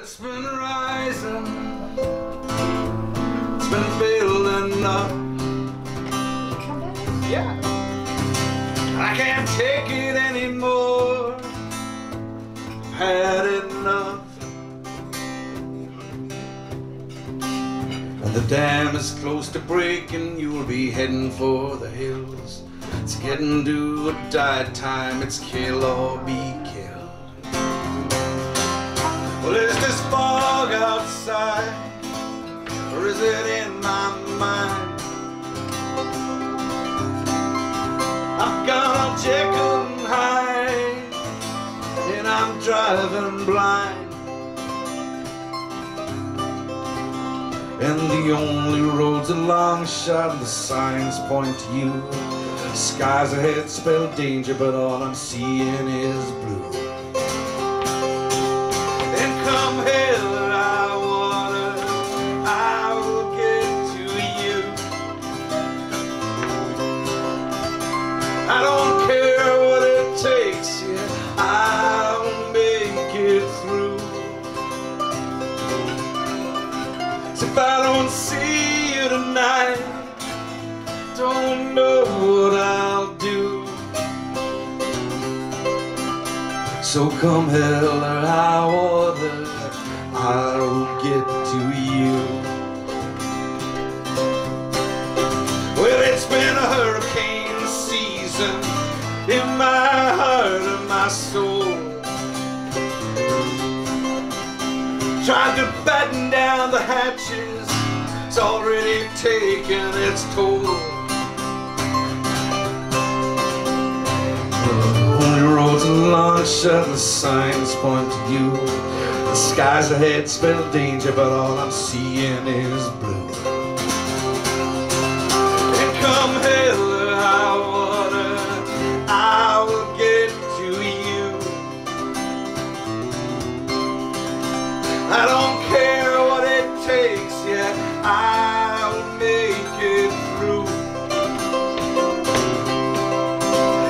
It's been rising, it's been building up. Come back? Yeah. I can't take it anymore, I've had enough. And the dam is close to breaking, you'll be heading for the hills. It's getting do or die time, it's kill or be killed. Well, is this fog outside, or is it in my mind? I've got a Jekyll and Hyde, and I'm driving blind. And the only road's a long shot, the signs point to you. The skies ahead spell danger, but all I'm seeing is blue. Come hither, I water, I will get to you. I don't care what it takes, yeah, I'll make it through. So if I don't see you tonight, don't know what I'll do. So come hither, I water, I'll get to you. Well, it's been a hurricane season in my heart and my soul. Tried to batten down the hatches, it's already taken its toll. Only roads and long shut, the signs point to you. The skies ahead spell danger, but all I'm seeing is blue. And come hither, high water, I will get to you. I don't care what it takes, yeah, I'll make it through.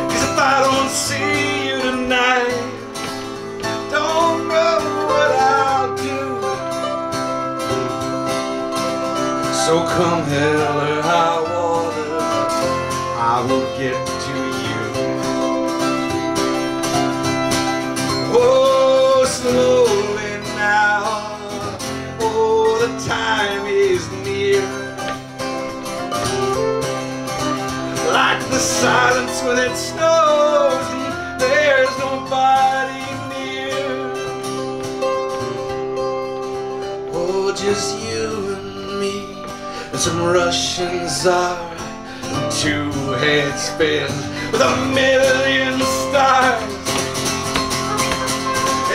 'Cause if I don't see you tonight, don't know what I'll do. So come hell or high water, I will get to you. Oh, slowly now, oh, the time is near. Like the silence when it snows and there's nobody. Just you and me, and some Russian czar, and two heads filled with a million stars.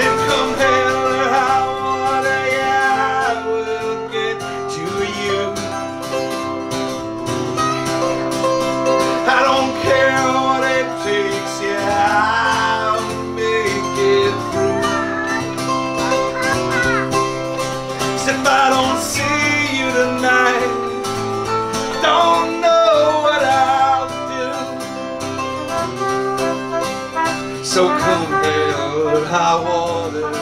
And come hell or high water, yeah, I will get to you. I don't care what it takes, yeah, I'll make it through. If I don't see you tonight, don't know what I'll do. So come hell or high water,